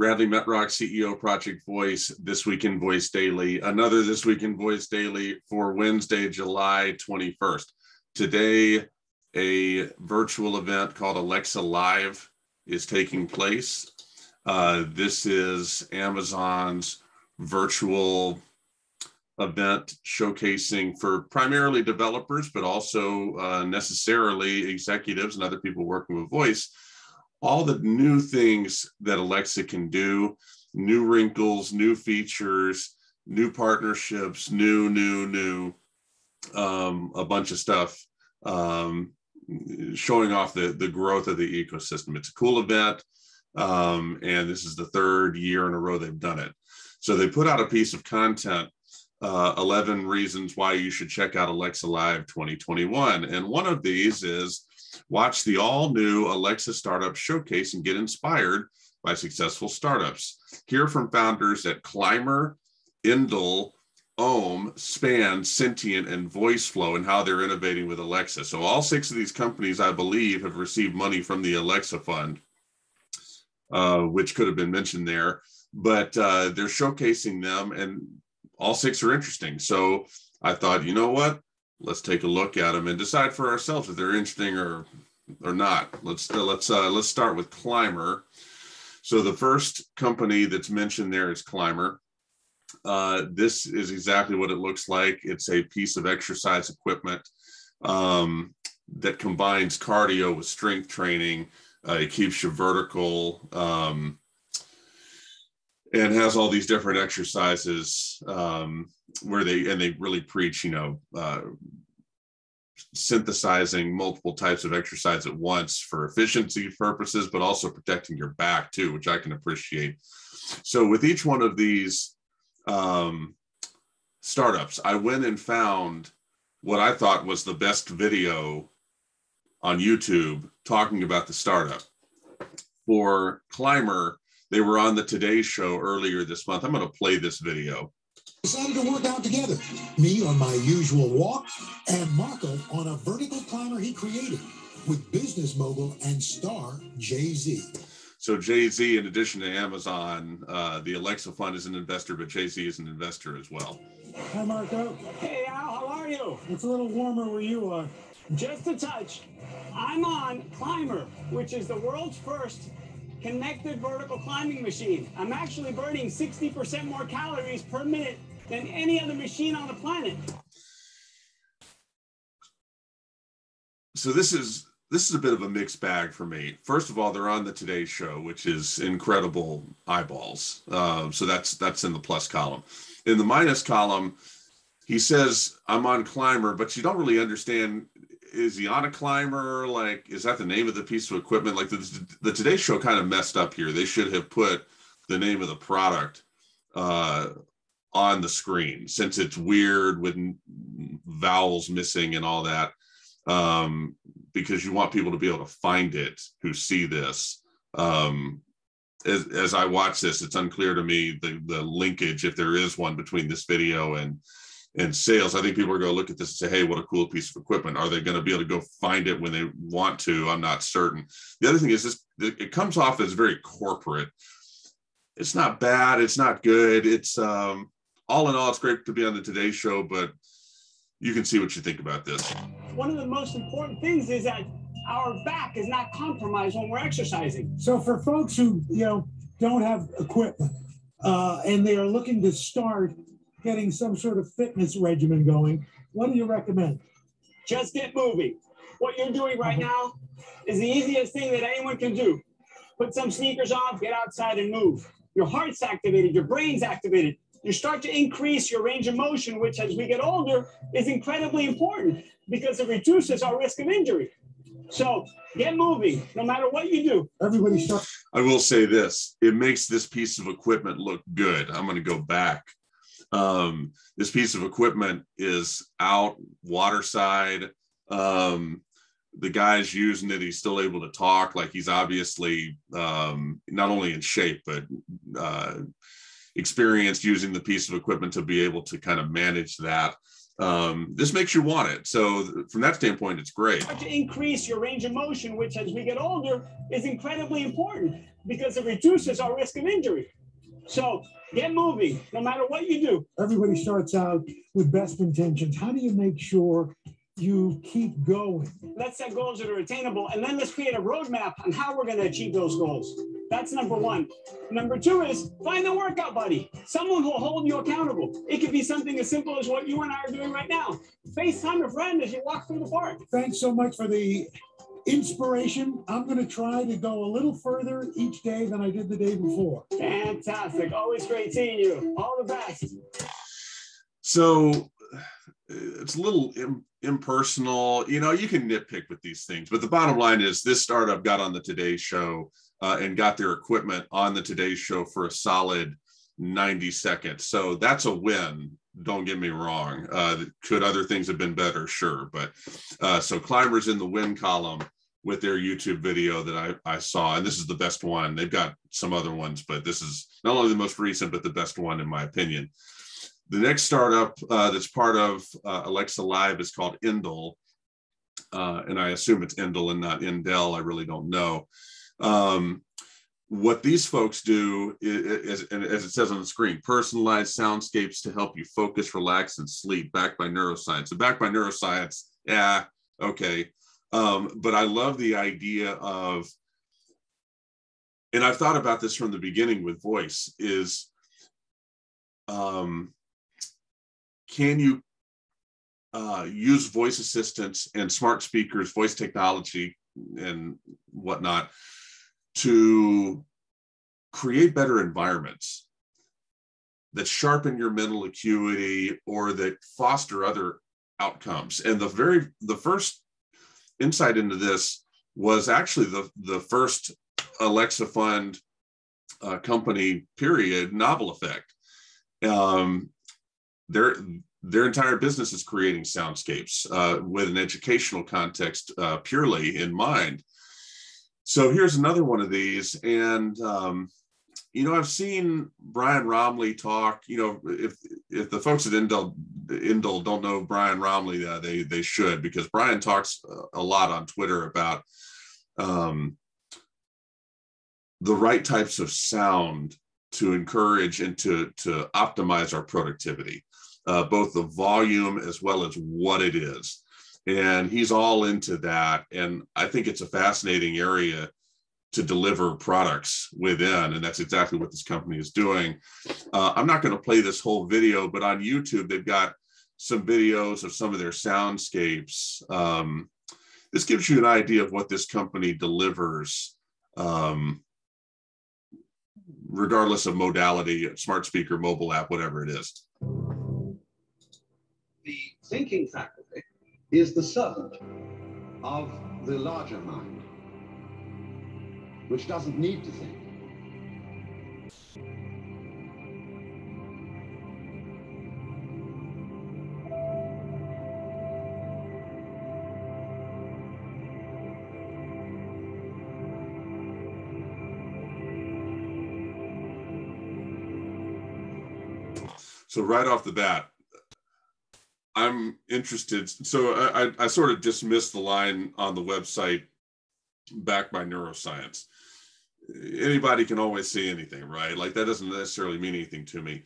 Bradley Metrock, CEO, Project Voice, This Week in Voice Daily. Another This Week in Voice Daily for Wednesday, July 21st. Today, a virtual event called Alexa Live is taking place. This is Amazon's virtual event showcasing for primarily developers, but also necessarily executives and other people working with voice, all the new things that Alexa can do, new wrinkles, new features, new partnerships, a bunch of stuff, showing off the growth of the ecosystem. It's a cool event, and this is the third year in a row they've done it. So they put out a piece of content, 11 reasons why you should check out Alexa Live 2021. And one of these is watch the all-new Alexa Startup Showcase and get inspired by successful startups. Hear from founders at Climber, Endel, Ome, Span, Syntiant, and Voiceflow and how they're innovating with Alexa. So all six of these companies, I believe, have received money from the Alexa Fund, which could have been mentioned there. But they're showcasing them, and all six are interesting. So I thought, you know what? Let's take a look at them and decide for ourselves if they're interesting or not. Let's start with Climber. So the first company that's mentioned there is Climber. This is exactly what it looks like. It's a piece of exercise equipment that combines cardio with strength training. It keeps you vertical. And has all these different exercises where they really preach, you know, synthesizing multiple types of exercise at once for efficiency purposes, but also protecting your back too, which I can appreciate. So with each one of these startups, I went and found what I thought was the best video on YouTube talking about the startup. For Climber, they were on the Today Show earlier this month. I'm going to play this video. Decided to work out together. Me on my usual walk and Marco on a vertical climber he created with business mogul and star Jay-Z. So Jay-Z, in addition to Amazon, the Alexa Fund is an investor, but Jay-Z is an investor as well. Hi, Marco. Hey, Al, how are you? It's a little warmer where you are. Just a touch. I'm on Climber, which is the world's first connected vertical climbing machine. I'm actually burning 60% more calories per minute than any other machine on the planet. So this is a bit of a mixed bag for me. First of all, they're on the Today Show, which is incredible eyeballs. So that's in the plus column. In the minus column, he says, I'm on Climber, but you don't really understand, is he on a climber? Like, is that the name of the piece of equipment? Like the Today Show kind of messed up here. They should have put the name of the product on the screen, since it's weird with vowels missing and all that, because you want people to be able to find it who see this. As I watch this, it's unclear to me the linkage, if there is one, between this video and sales. I think people are going to look at this and say, hey, what a cool piece of equipment. Are they going to be able to go find it when they want to? I'm not certain. The other thing is this, it comes off as very corporate. It's not bad. It's not good. It's all in all, it's great to be on the Today Show, but you can see what you think about this. One of the most important things is that our back is not compromised when we're exercising. So for folks who, you know, don't have equipment and they are looking to start getting some sort of fitness regimen going, what do you recommend? Just get moving. What you're doing right now is the easiest thing that anyone can do. Put some sneakers on, get outside and move. Your heart's activated, your brain's activated. You start to increase your range of motion, which as we get older is incredibly important because it reduces our risk of injury. So get moving, no matter what you do. Everybody start. I will say this, it makes this piece of equipment look good. I'm gonna go back. This piece of equipment is out waterside. The guy's using it. He's still able to talk. Like, he's obviously not only in shape, but experienced using the piece of equipment to be able to kind of manage that. This makes you want it. So from that standpoint, it's great. To increase your range of motion, which as we get older is incredibly important because it reduces our risk of injury. So get moving, no matter what you do. Everybody starts out with best intentions. How do you make sure you keep going? Let's set goals that are attainable, and then let's create a roadmap on how we're going to achieve those goals. That's number one. Number two is find a workout buddy, someone who will hold you accountable. It could be something as simple as what you and I are doing right now. FaceTime a friend as you walk through the park. Thanks so much for the inspiration. I'm going to try to go a little further each day than I did the day before. Fantastic. Always great seeing you. All the best. So it's a little impersonal. You know, you can nitpick with these things, but the bottom line is this startup got on the Today Show and got their equipment on the Today Show for a solid 90 seconds. So that's a win. Don't get me wrong. Could other things have been better? Sure. But so Climbers in the win column with their YouTube video that I saw, and this is the best one. They've got some other ones, but this is not only the most recent, but the best one in my opinion. The next startup that's part of Alexa Live is called Endel. And I assume it's Endel and not Endel. I really don't know. What these folks do is, and as it says on the screen, personalized soundscapes to help you focus, relax, and sleep, backed by neuroscience. So backed by neuroscience, yeah, okay. But I love the idea of, and I've thought about this from the beginning with voice, is can you use voice assistants and smart speakers, voice technology, and whatnot, to create better environments that sharpen your mental acuity or that foster other outcomes. And the first insight into this was actually the first Alexa Fund company, period, Novel Effect. Their entire business is creating soundscapes with an educational context purely in mind. So here's another one of these. And, you know, I've seen Brian Romley talk. You know, if the folks at Endel don't know Brian Romley, they should, because Brian talks a lot on Twitter about the right types of sound to encourage and to optimize our productivity, both the volume as well as what it is. And he's all into that. And I think it's a fascinating area to deliver products within. And that's exactly what this company is doing. I'm not going to play this whole video, but on YouTube, they've got some videos of some of their soundscapes. This gives you an idea of what this company delivers, regardless of modality, smart speaker, mobile app, whatever it is. The thinking faculty is the servant of the larger mind, which doesn't need to think. So right off the bat, I'm interested. So I sort of dismissed the line on the website, backed by neuroscience. Anybody can always say anything, right? Like that doesn't necessarily mean anything to me.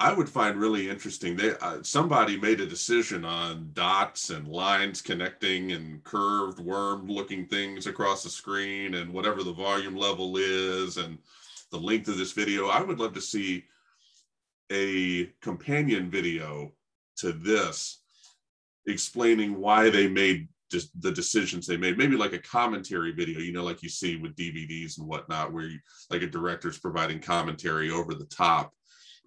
I would find really interesting, somebody made a decision on dots and lines connecting and curved worm looking things across the screen and whatever the volume level is and the length of this video. I would love to see a companion video to this, explaining why they made the decisions they made, maybe like a commentary video, you know, like you see with DVDs and whatnot, where you, like a director's providing commentary over the top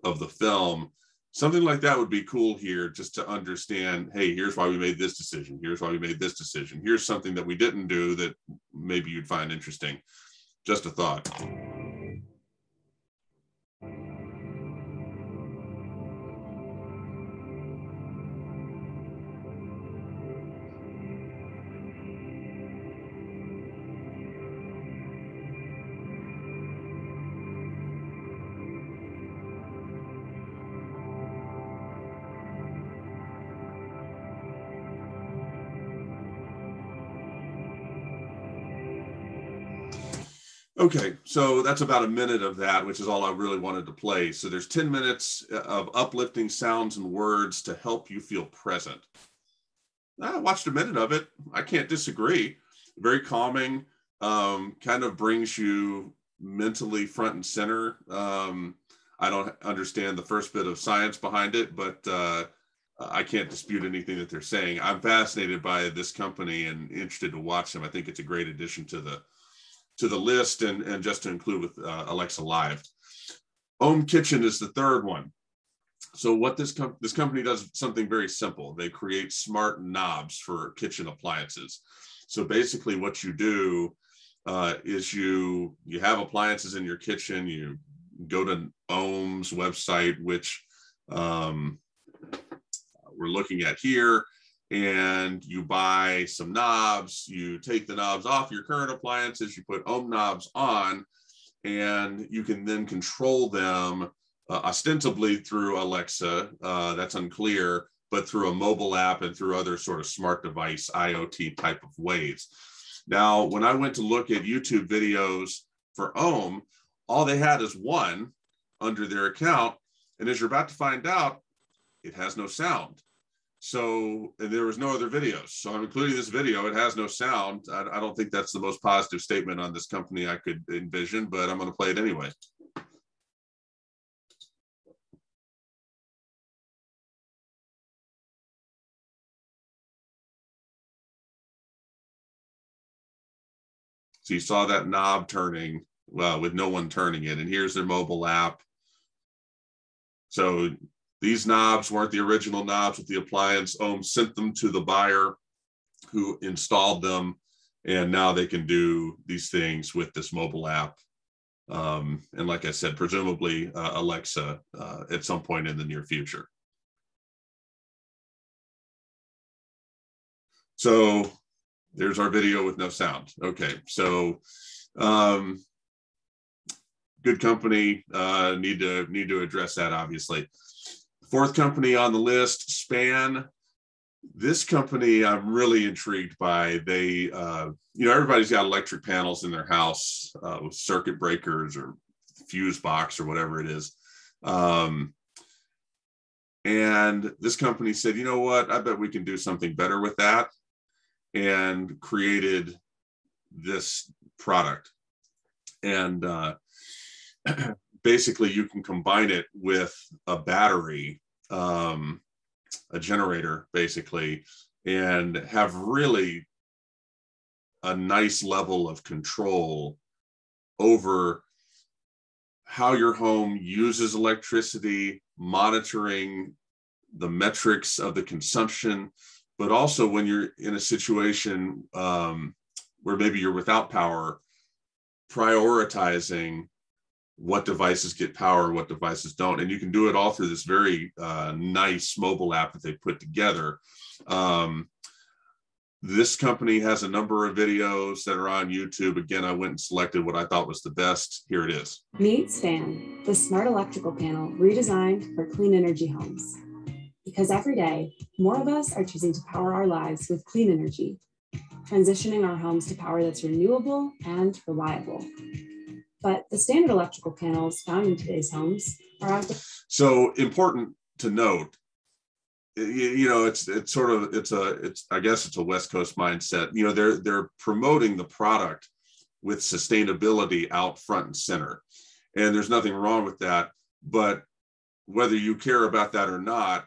of the film. Something like that would be cool here, just to understand, hey, here's why we made this decision. Here's why we made this decision. Here's something that we didn't do that maybe you'd find interesting. Just a thought. Okay, so that's about a minute of that, which is all I really wanted to play. So there's 10 minutes of uplifting sounds and words to help you feel present. I watched a minute of it. I can't disagree. Very calming, kind of brings you mentally front and center. I don't understand the first bit of science behind it, but I can't dispute anything that they're saying. I'm fascinated by this company and interested to watch them. I think it's a great addition to the list, and just to include with Alexa Live. Ome Kitchen is the third one. So what this company does something very simple. They create smart knobs for kitchen appliances. So basically what you do is you have appliances in your kitchen, you go to Ome's website, which we're looking at here, and you buy some knobs, you take the knobs off your current appliances, you put Ome knobs on, and you can then control them ostensibly through Alexa, that's unclear, but through a mobile app and through other sort of smart device, IoT type of ways. Now, when I went to look at YouTube videos for Ome, all they had is one under their account. And as you're about to find out, it has no sound. So, and there was no other videos. So I'm including this video, it has no sound. I don't think that's the most positive statement on this company I could envision, but I'm gonna play it anyway. So you saw that knob turning, well, with no one turning it. And here's their mobile app. So these knobs weren't the original knobs with the appliance. Ome sent them to the buyer who installed them. And now they can do these things with this mobile app. And like I said, presumably Alexa at some point in the near future. So there's our video with no sound. Okay, so good company, need to address that, obviously. Fourth company on the list, Span. This company I'm really intrigued by. They, you know, everybody's got electric panels in their house with circuit breakers or fuse box or whatever it is. And this company said, you know what, I bet we can do something better with that, and created this product. And basically you can combine it with a battery, a generator basically, and have really a nice level of control over how your home uses electricity, monitoring the metrics of the consumption, but also when you're in a situation where maybe you're without power, prioritizing what devices get power, what devices don't. And you can do it all through this very nice mobile app that they put together. This company has a number of videos that are on YouTube. Again, I went and selected what I thought was the best. Here it is. Meet Span, the smart electrical panel redesigned for clean energy homes. Because every day, more of us are choosing to power our lives with clean energy, transitioning our homes to power that's renewable and reliable. But the standard electrical panels found in today's homes are out there. So important to note, you know, it's sort of, it's I guess it's a West Coast mindset. You know, they're promoting the product with sustainability out front and center. And there's nothing wrong with that, but whether you care about that or not,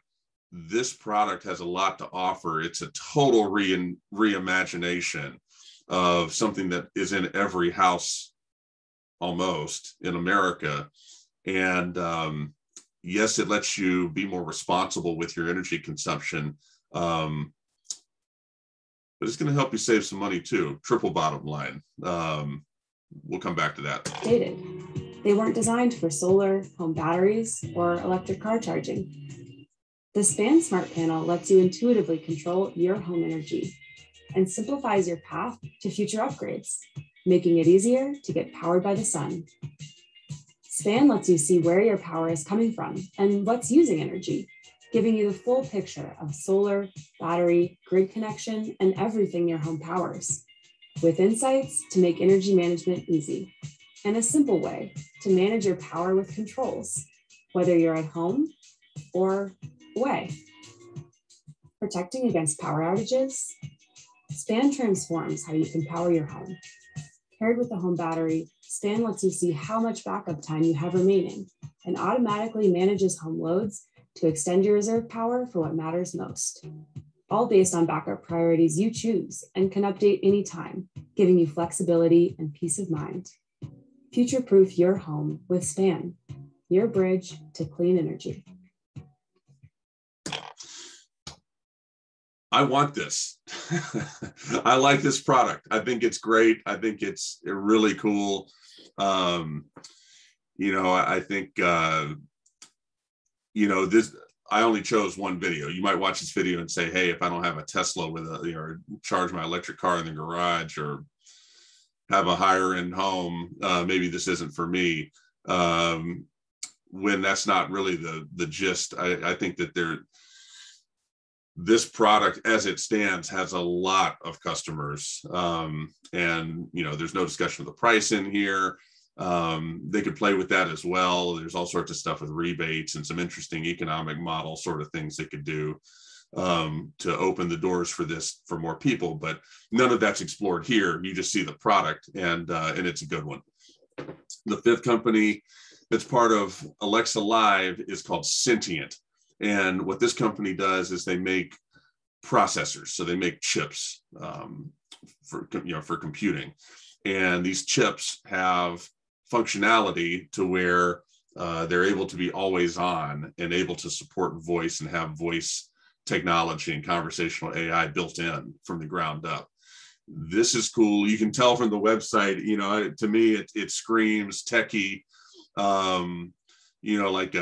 this product has a lot to offer. It's a total reimagination of something that is in every house almost in America. And yes, it lets you be more responsible with your energy consumption, but it's going to help you save some money too. Triple bottom line. We'll come back to that. Dated. They weren't designed for solar, home batteries, or electric car charging. The Span Smart Panel lets you intuitively control your home energy and simplifies your path to future upgrades, making it easier to get powered by the sun. Span lets you see where your power is coming from and what's using energy, giving you the full picture of solar, battery, grid connection, and everything your home powers, with insights to make energy management easy. and a simple way to manage your power with controls, whether you're at home or away. Protecting against power outages, Span transforms how you can power your home. Paired with the home battery, Span lets you see how much backup time you have remaining and automatically manages home loads to extend your reserve power for what matters most. All based on backup priorities you choose and can update anytime, giving you flexibility and peace of mind. Future-proof your home with Span, your bridge to clean energy. I want this. I like this product. I think it's great. I think it's really cool. I think, this, I only chose one video. You might watch this video and say, hey, if I don't have a Tesla with a, or charge my electric car in the garage or have a higher end home, maybe this isn't for me. When that's not really the gist. I think that this product as it stands has a lot of customers. There's no discussion of the price in here. They could play with that as well. There's all sorts of stuff with rebates and some interesting economic model sort of things they could do to open the doors for this for more people. But none of that's explored here. You just see the product and it's a good one. The fifth company that's part of Alexa Live is called Syntiant. And what this company does is they make processors. So they make chips for computing. And these chips have functionality to where they're able to be always on and able to support voice and have voice technology and conversational AI built in from the ground up. This is cool. You can tell from the website, to me, it screams techie, like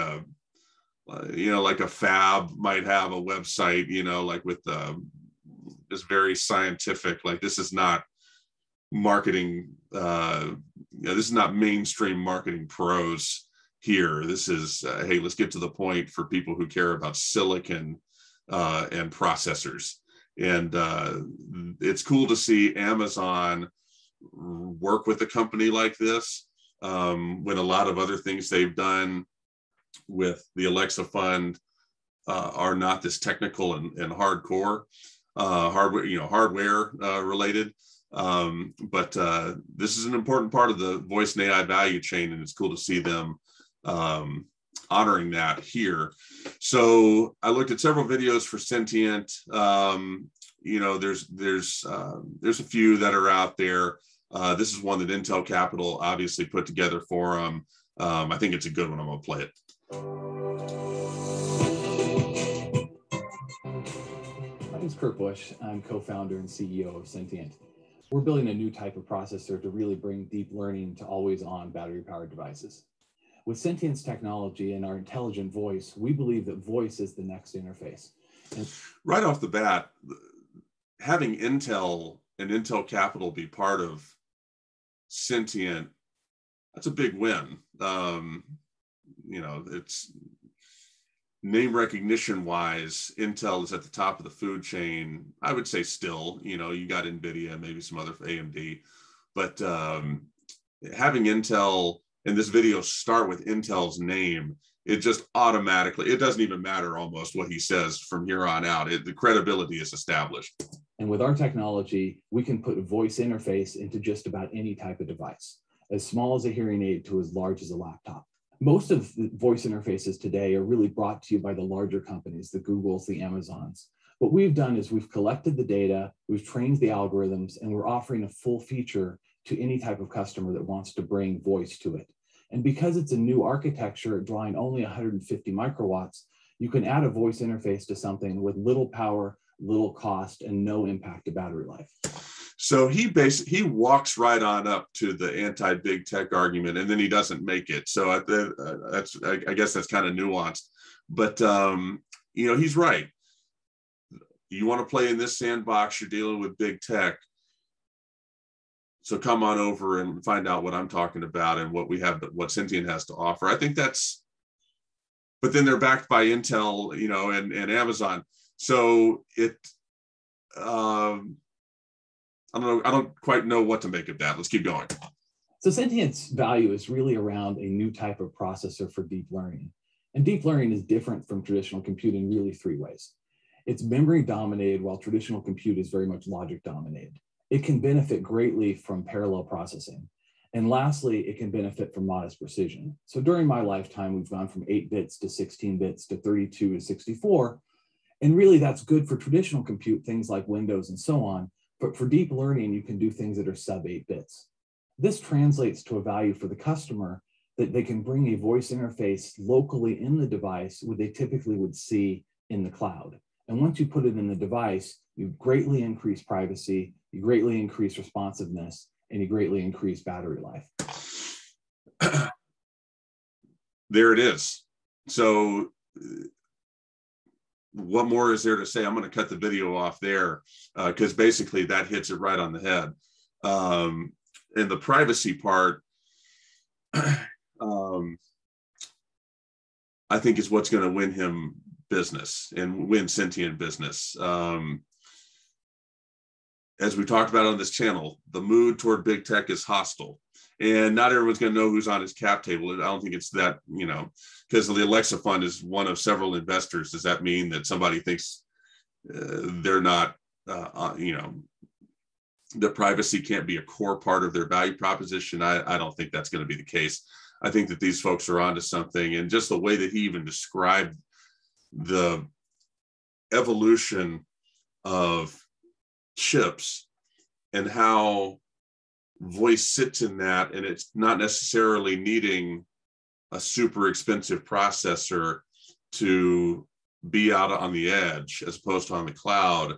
a fab might have a website, like with this very scientific, like this is not marketing, this is not mainstream marketing pros here. This is, hey, let's get to the point for people who care about silicon and processors. And it's cool to see Amazon work with a company like this when a lot of other things they've done with the Alexa Fund are not this technical and hardcore, hardware related. But this is an important part of the voice and AI value chain, and it's cool to see them honoring that here. So I looked at several videos for Syntiant. There's a few that are out there. This is one that Intel Capital obviously put together for them. I think it's a good one. I'm gonna play it. My name is Kurt Bush. I'm co-founder and CEO of Syntiant. We're building a new type of processor to really bring deep learning to always-on battery-powered devices. With Syntiant's technology and our intelligent voice, we believe that voice is the next interface. And right off the bat, having Intel and Intel Capital be part of Syntiant, that's a big win. It's name recognition wise, Intel is at the top of the food chain. I would say still, you got Nvidia, maybe some other AMD, but having Intel in this video start with Intel's name, it just automatically, it doesn't even matter almost what he says from here on out. The credibility is established. And with our technology, we can put a voice interface into just about any type of device, as small as a hearing aid to as large as a laptop. Most of the voice interfaces today are really brought to you by the larger companies, the Googles, the Amazons. What we've done is we've collected the data, we've trained the algorithms, and we're offering a full feature to any type of customer that wants to bring voice to it. And because it's a new architecture, drawing only 150 microwatts, you can add a voice interface to something with little power, little cost, and no impact to battery life. So he walks right on up to the anti-big tech argument, and then he doesn't make it. So I guess that's kind of nuanced, but he's right. You want to play in this sandbox, you're dealing with big tech. So come on over and find out what I'm talking about and what we have, what Syntiant has to offer. I think that's, but then they're backed by Intel, and Amazon. So it, I don't quite know what to make of that. Let's keep going. So Syntiant's value is really around a new type of processor for deep learning. And deep learning is different from traditional compute in really three ways. It's memory dominated, while traditional compute is very much logic dominated. It can benefit greatly from parallel processing. And lastly, it can benefit from modest precision. So during my lifetime, we've gone from 8 bits to 16 bits to 32 to 64. And really that's good for traditional compute, things like Windows and so on. But for deep learning, you can do things that are sub 8 bits. This translates to a value for the customer that they can bring a voice interface locally in the device where they typically would see in the cloud. And once you put it in the device, you greatly increase privacy, you greatly increase responsiveness, and you greatly increase battery life. There it is. So what more is there to say? I'm going to cut the video off there because basically that hits it right on the head. And the privacy part, I think is what's going to win him business and win Syntiant business. As we talked about on this channel, the mood toward big tech is hostile, and not everyone's going to know who's on his cap table. I don't think it's that, you know, because the Alexa fund is one of several investors. Does that mean that somebody thinks they're not, you know, that privacy can't be a core part of their value proposition? I don't think that's going to be the case. I think that these folks are onto something, and just the way that he even described the evolution of chips and how voice sits in that, and it's not necessarily needing a super expensive processor to be out on the edge as opposed to on the cloud.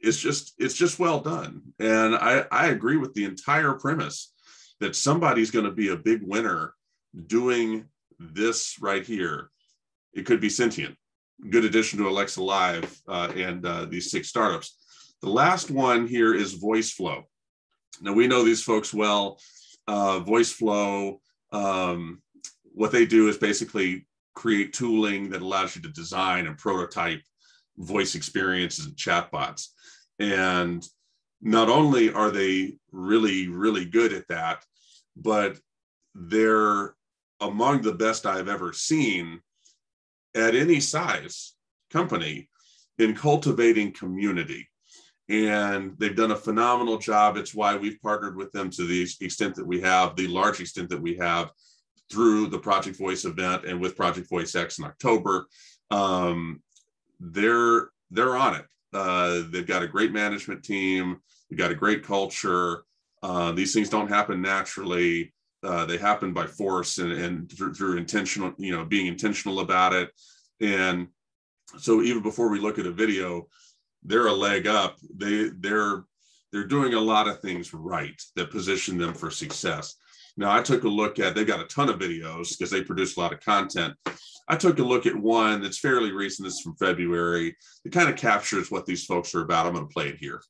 It's just well done, and I agree with the entire premise that somebody's going to be a big winner doing this right here. It could be Syntiant. Good addition to Alexa Live and these 6 startups. The last one here is Voiceflow. Now, we know these folks well. Voiceflow, what they do is basically create tooling that allows you to design and prototype voice experiences and chatbots. And not only are they really, really good at that, but they're among the best I've ever seen at any size company in cultivating community. And they've done a phenomenal job. It's why we've partnered with them to the extent that we have, the large extent that we have, through the Project Voice event and with Project Voice X in October. They're on it. They've got a great management team. They've got a great culture. These things don't happen naturally. They happen by force and through intentional, you know, being intentional about it. And so even before we look at a video, they're a leg up. They're doing a lot of things right that position them for success. Now, I took a look at, they've got a ton of videos because they produce a lot of content. I took a look at one that's fairly recent. It's from February. It kind of captures what these folks are about. I'm going to play it here.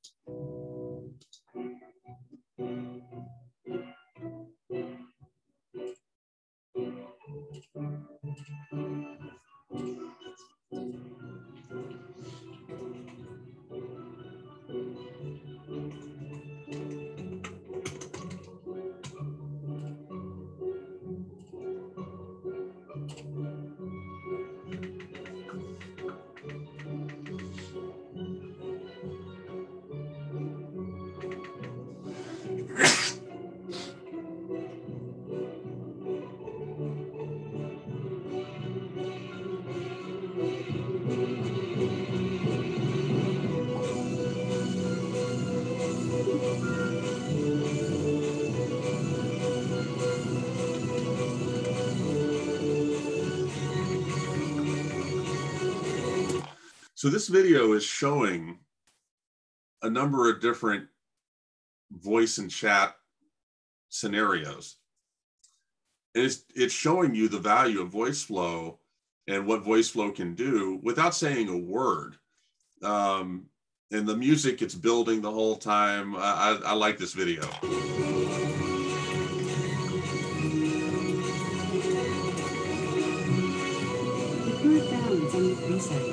So this video is showing a number of different voice and chat scenarios. And it's showing you the value of Voiceflow and what Voiceflow can do without saying a word. And the music, it's building the whole time. I like this video. $6,420.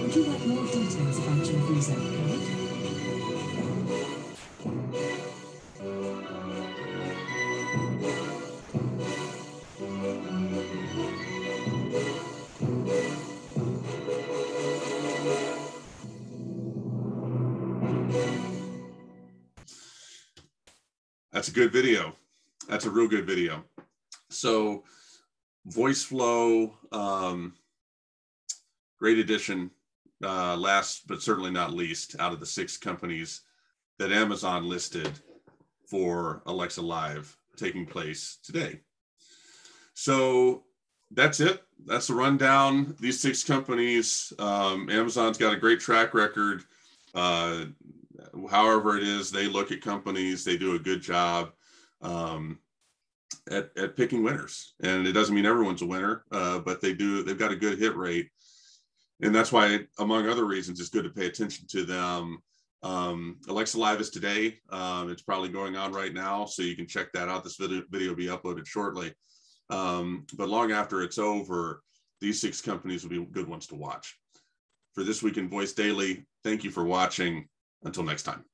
Would you like more details about your reset code? That's a good video. That's a real good video. So Voiceflow, great addition, last but certainly not least, out of the 6 companies that Amazon listed for Alexa Live taking place today. So that's it. That's the rundown. These 6 companies, Amazon's got a great track record. However it is, they look at companies, they do a good job at picking winners. And it doesn't mean everyone's a winner, but they've got a good hit rate. And that's why, among other reasons, it's good to pay attention to them. Alexa Live is today. It's probably going on right now, so you can check that out. This video will be uploaded shortly. But long after it's over, these 6 companies will be good ones to watch. For This Week in Voice Daily, thank you for watching. Until next time.